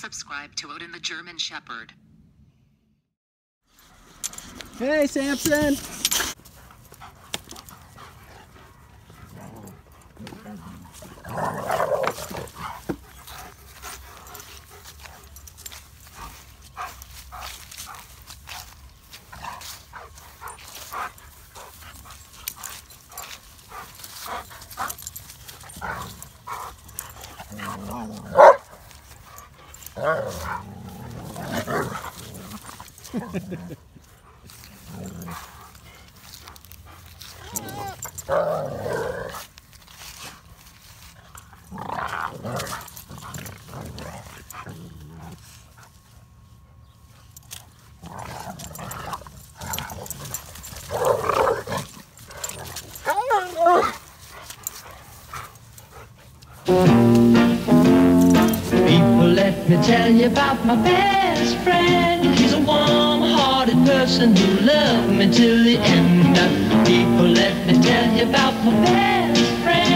Subscribe to Odin the German Shepherd. Hey, Samson! Tell you about my best friend. He's a warm-hearted person who loved me till the end. People, let me tell you about my best friend.